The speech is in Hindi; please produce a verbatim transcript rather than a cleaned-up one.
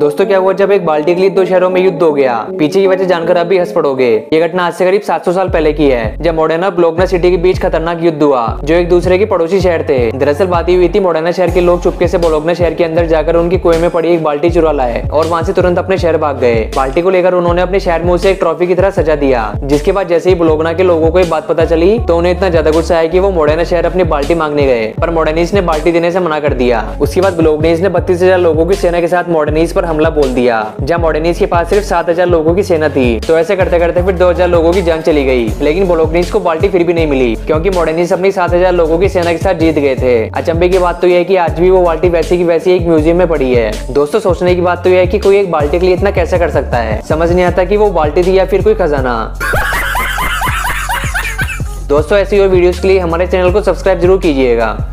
दोस्तों क्या हुआ जब एक बाल्टी के लिए दो शहरों में युद्ध हो गया। पीछे की वजह जानकर आप भी हंस पड़ोगे। ये घटना आज से करीब सात सौ साल पहले की है, जब मोडेना और बोलोग्ना सिटी के बीच खतरनाक युद्ध हुआ, जो एक दूसरे के पड़ोसी शहर थे। दरअसल बात हुई थी, मोडेना शहर के लोग चुपके से बोलोग्ना शहर के अंदर जाकर उनकी कुएं में पड़ी एक बाल्टी चुरा लाए और वहाँ से तुरंत अपने शहर भाग गए। बाल्टी को लेकर उन्होंने अपने शहर में उसे एक ट्रॉफी की तरह सजा दिया, जिसके बाद जैसे ही बोलोग्ना के लोगों को ये बात पता चली तो उन्हें इतना ज्यादा गुस्सा आया कि वो मोडेना शहर अपनी बाल्टी मांगने गए, पर मोडेनीज़ ने बाल्टी देने से मना कर दिया। उसके बाद बोलोग्नीज़ ने बत्तीस हजार लोगों की सेना के साथ मोडेनीज़ पर हमला बोल दिया, जहाँ मोडेनीज़ के पास सिर्फ सात हजार लोगों की सेना थी। तो ऐसे करते करते फिर दो हजार लोगों की जान चली गई, लेकिन बोलोग्नीज़ को बाल्टी फिर भी नहीं मिली, क्योंकि मोडेनीज़ अपनी सात हजार लोगों की सेना के साथ जीत गए थे। अचंभे की बात तो यह है कि आज भी वो बाल्टी वैसी की वैसी एक म्यूजियम में पड़ी है। दोस्तों सोचने की बात तो यह है कि कोई एक बाल्टी के लिए इतना कैसे कर सकता है। समझ नहीं आता कि वो बाल्टी थी या फिर कोई खजाना। दोस्तों ऐसी और वीडियोस के लिए हमारे चैनल को सब्सक्राइब जरूर कीजिएगा।